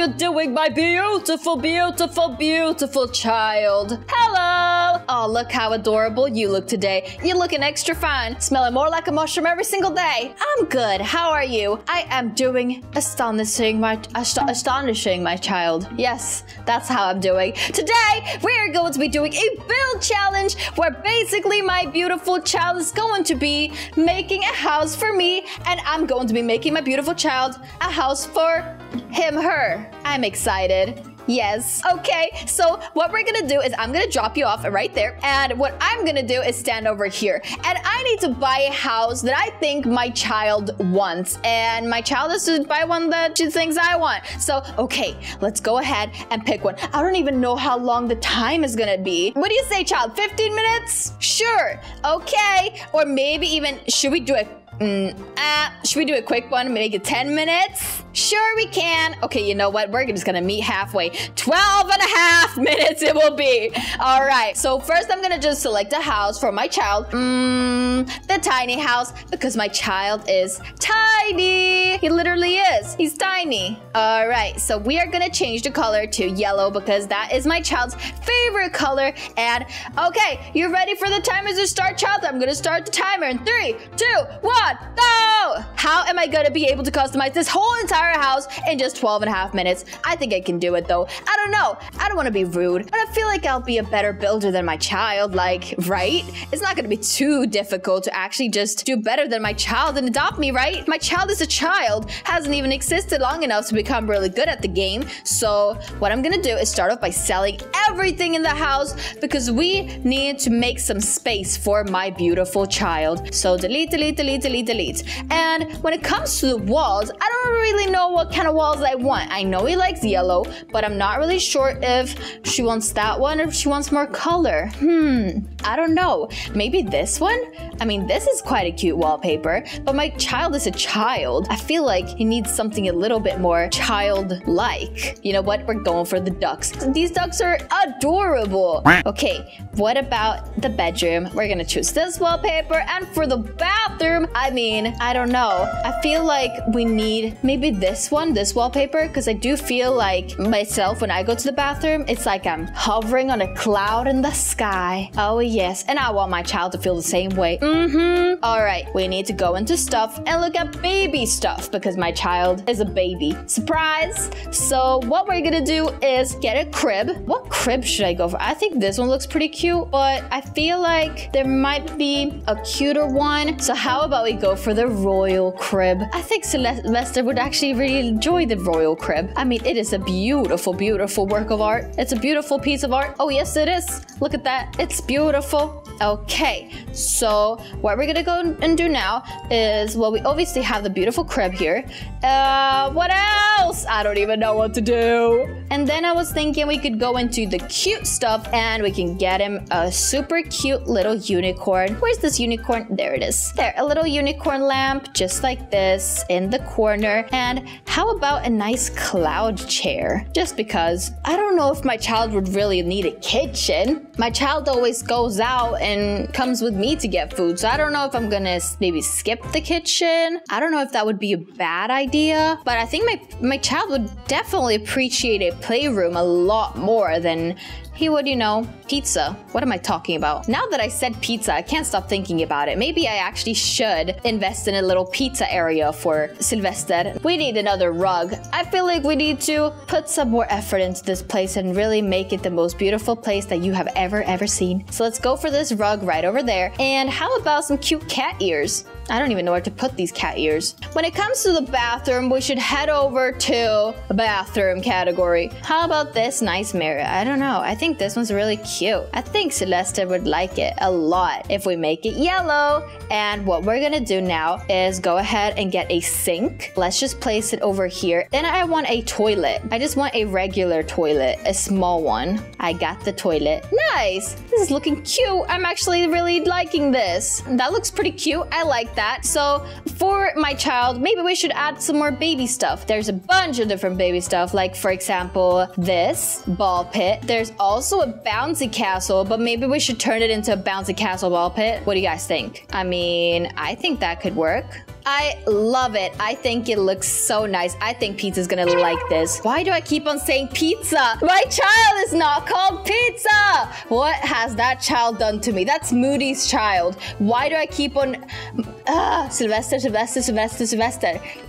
you doing, my beautiful, beautiful, beautiful child? Hello! Oh, look how adorable you look today. You're looking extra fine, smelling more like a mushroom every single day. I'm good. How are you? I am doing astonishing, my child. Yes, that's how I'm doing. Today, we're going to be doing a build challenge where basically my beautiful child is going to be making a house for me, and I'm going to be making my beautiful child a house for him, her. I'm excited. Yes. Okay, so what we're gonna do is I'm gonna drop you off right there, and what I'm gonna do is stand over here, and I need to buy a house that I think my child wants, and my child is to buy one that she thinks I want. So, okay, let's go ahead and pick one. I don't even know how long the time is gonna be. What do you say, child? 15 minutes? Sure. Okay. Or maybe even, should we do it? Should we do a quick one? Make it 10 minutes? Sure we can. Okay, you know what? We're just gonna meet halfway. 12 and a half minutes it will be. All right, so first I'm gonna just select a house for my child. The tiny house, because my child is tiny. He literally is. He's tiny. All right, so we are gonna change the color to yellow because that is my child's favorite color. And okay, you ready for the timer to start, child? I'm gonna start the timer in 3, 2, 1. Go! How am I gonna be able to customize this whole entire house in just 12 and a half minutes? I think I can do it though. I don't know. I don't want to be rude, but I feel like I'll be a better builder than my child, like, right? It's not gonna be too difficult to actually just do better than my child and adopt me, right? My child is a child, hasn't even existed long enough to become really good at the game. So what I'm gonna do is start off by selling everything in the house because we need to make some space for my beautiful child. So delete. And when it comes to the walls, I don't really know what kind of walls I want. I know he likes yellow, but I'm not really sure if she wants that one or if she wants more color. I don't know. Maybe this one? I mean, this is quite a cute wallpaper, but my child is a child. I feel like he needs something a little bit more childlike. You know what? We're going for the ducks. These ducks are adorable. Okay, what about the bedroom? We're gonna choose this wallpaper. And for the bathroom, I mean, I don't know. I feel like we need maybe this one, this wallpaper, because I do feel like myself when I go to the bathroom, it's like I'm hovering on a cloud in the sky. Oh yes, and I want my child to feel the same way. All right, we need to go into stuff and look at baby stuff because my child is a baby. Surprise! So what we're gonna do is get a crib. What crib should I go for? I think this one looks pretty cute, but I feel like there might be a cuter one. So how about we go for the royal crib? I think Sylvester would actually really enjoy the royal crib. I mean, it is a beautiful, beautiful work of art. It's a beautiful piece of art. Oh yes, it is. Look at that. It's beautiful. Okay, so what we're gonna go and do now is, well, we obviously have the beautiful crib here. What else? I don't even know what to do. And then I was thinking we could go into the cute stuff and we can get him a super cute little unicorn. Where's this unicorn? There it is. There, a little unicorn lamp just like this in the corner. And how about a nice cloud chair? Just because I don't know if my child would really need a kitchen. My child always goes out and comes with me to get food, so I don't know if I'm gonna maybe skip the kitchen. I don't know if that would be a bad idea, but I think my child would definitely appreciate a playroom a lot more than he would, you know, pizza. What am I talking about? Now that I said pizza, I can't stop thinking about it. Maybe I actually should invest in a little pizza area for Sylvester. We need another rug. I feel like we need to put some more effort into this place and really make it the most beautiful place that you have ever seen. So let's go for this rug right over there. And how about some cute cat ears? I don't even know where to put these cat ears. When it comes to the bathroom, we should head over to the bathroom category. How about this nice mirror? I don't know. I think this one's really cute. I think Sylvester would like it a lot if we make it yellow. And what we're gonna do now is go ahead and get a sink. Let's just place it over here. Then I want a toilet. I just want a regular toilet, a small one. I got the toilet. Nice! This is looking cute. I'm actually really liking this. That looks pretty cute. I like that. So for my child, maybe we should add some more baby stuff. There's a bunch of different baby stuff, like for example, this ball pit. There's also a bouncy castle, but maybe we should turn it into a bouncy castle ball pit. What do you guys think? I mean, I think that could work. I love it. I think it looks so nice. I think pizza's gonna like this. Why do I keep on saying pizza? My child is not called pizza. What has that child done to me? That's Moody's child. Why do I keep on... Sylvester.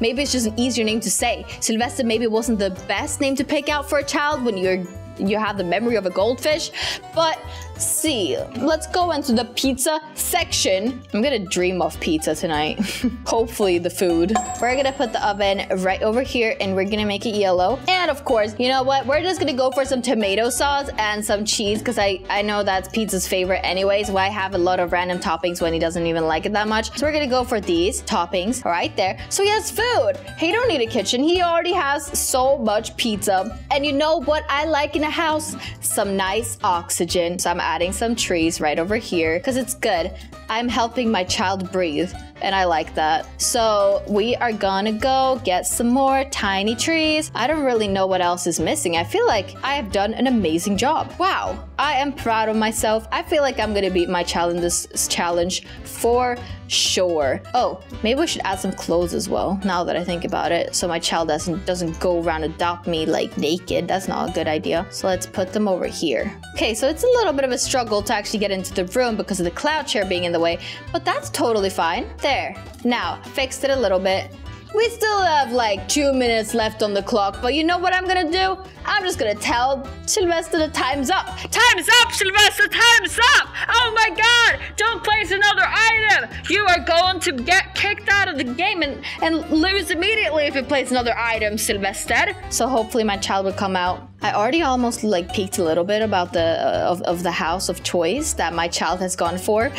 Maybe it's just an easier name to say. Sylvester maybe wasn't the best name to pick out for a child when you have the memory of a goldfish. But see, let's go into the pizza section. I'm gonna dream of pizza tonight. Hopefully the food. We're gonna put the oven right over here and we're gonna make it yellow. And of course, you know what? We're just gonna go for some tomato sauce and some cheese because I know that's pizza's favorite anyways. Why have a lot of random toppings when he doesn't even like it that much? So we're gonna go for these toppings right there. So he has food. He don't need a kitchen. He already has so much pizza. And you know what I like in a house? Some nice oxygen. So I'm adding some trees right over here because it's good. I'm helping my child breathe and I like that. So we are gonna go get some more tiny trees. I don't really know what else is missing. I feel like I have done an amazing job. Wow, I am proud of myself. I feel like I'm gonna beat my child in this challenge for sure. Oh, maybe we should add some clothes as well, now that I think about it. So my child doesn't go around adopt me like naked. That's not a good idea. So let's put them over here. Okay, so it's a little bit of a struggle to actually get into the room because of the cloud chair being in the way, but that's totally fine. There, now, fixed it a little bit. We still have like 2 minutes left on the clock, but you know what I'm gonna do? I'm just gonna tell Sylvester that time's up. Time's up, Sylvester, time's up! Oh my god, don't place another item! You are going to get kicked out of the game and lose immediately if you place another item, Sylvester. So hopefully my child will come out. I already almost like peeked a little bit about the of the house of toys that my child has gone for, and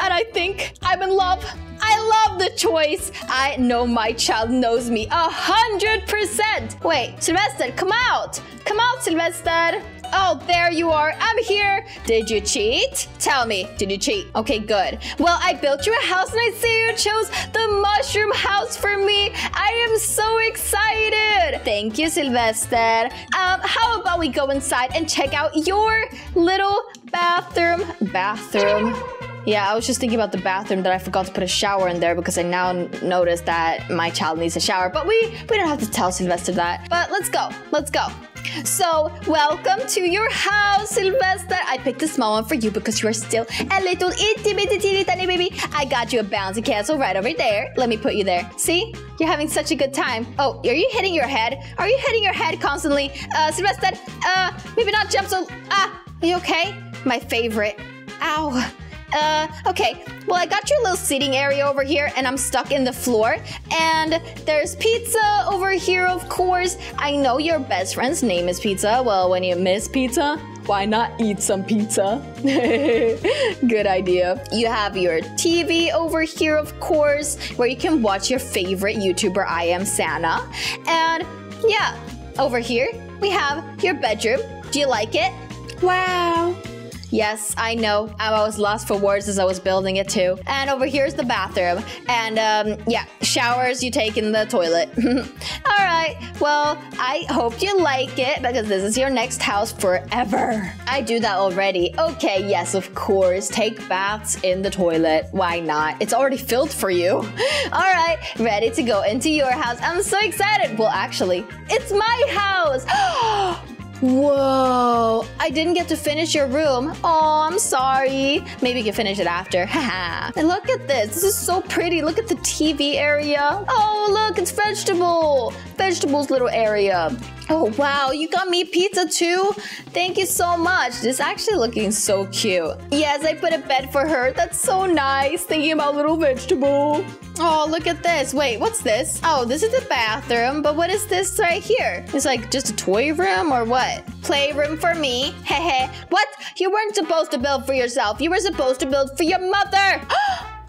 I think I'm in love. I love the choice. I know my child knows me 100%. Wait, Sylvester, come out. Come out, Sylvester. Oh, there you are. I'm here. Did you cheat? Tell me, did you cheat? Okay, good. Well, I built you a house and I see you chose the mushroom house for me. I am so excited. Thank you, Sylvester. How about we go inside and check out your little bathroom? Yeah, I was just thinking about the bathroom that I forgot to put a shower in there because I now noticed that my child needs a shower. But we don't have to tell Sylvester that. But let's go. Let's go. So, welcome to your house, Sylvester. I picked a small one for you because you are still a little itty bitty teeny tiny baby. I got you a bouncy castle right over there. Let me put you there. See? You're having such a good time. Oh, are you hitting your head? Are you hitting your head constantly? Sylvester, maybe not jump so... are you okay? My favorite. Ow. Okay, well, I got your little seating area over here and I'm stuck in the floor. And there's pizza over here, of course. I know your best friend's name is Pizza. Well, when you miss pizza, why not eat some pizza? Good idea. You have your TV over here, of course, where you can watch your favorite YouTuber, iamSanna. And yeah, over here, we have your bedroom. Do you like it? Wow. Yes, I know. I was lost for words as I was building it too. And over here's the bathroom. And yeah, showers you take in the toilet. All right. Well, I hope you like it because this is your next house forever. I do that already. Okay, yes, of course. Take baths in the toilet. Why not? It's already filled for you. All right, ready to go into your house. I'm so excited. Well, actually, it's my house. Whoa, I didn't get to finish your room. Oh, I'm sorry. Maybe you can finish it after. Haha. And look at this. This is so pretty. Look at the TV area. Oh, look, it's vegetables little area. Oh, wow, you got me pizza too? Thank you so much. This is actually looking so cute. Yes, I put a bed for her. That's so nice. Thinking about little vegetable. Oh, look at this. Wait, what's this? Oh, this is the bathroom, but what is this right here? It's like just a toy room or what? Playroom for me. Hehe. What? You weren't supposed to build for yourself. You were supposed to build for your mother.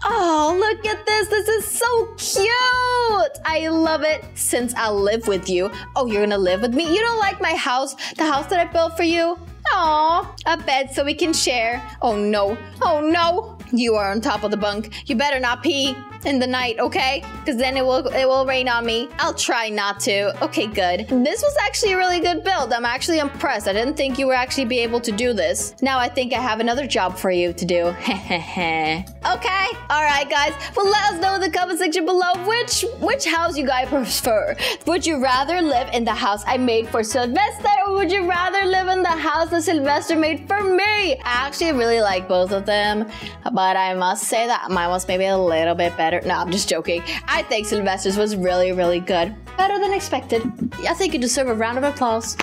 Oh, look at this. This is so cute. I love it. Since I live with you. Oh, you're gonna live with me? You don't like my house? The house that I built for you? Aw, a bed so we can share. Oh no. Oh no. You are on top of the bunk. You better not pee. in the night, okay? Because then it will rain on me. I'll try not to. Okay, good. This was actually a really good build. I'm actually impressed. I didn't think you were actually be able to do this. Now I think I have another job for you to do. Hehehe. Okay. All right, guys. Well, let us know in the comment section below which house you guys prefer. Would you rather live in the house I made for Sylvester, or would you rather live in the house that Sylvester made for me? I actually really like both of them, but I must say that mine was maybe a little bit better. No, I'm just joking. I think Sylvester's was really, really good. Better than expected. I think you deserve a round of applause.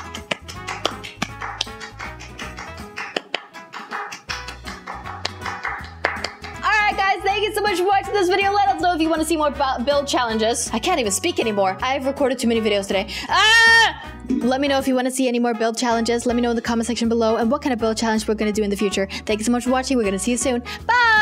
Thank you so much for watching this video. Let us know if you want to see more build challenges. I can't even speak anymore. I've recorded too many videos today. Let me know if you want to see any more build challenges. Let me know in the comment section below and what kind of build challenge we're going to do in the future. Thank you so much for watching. We're going to see you soon. Bye!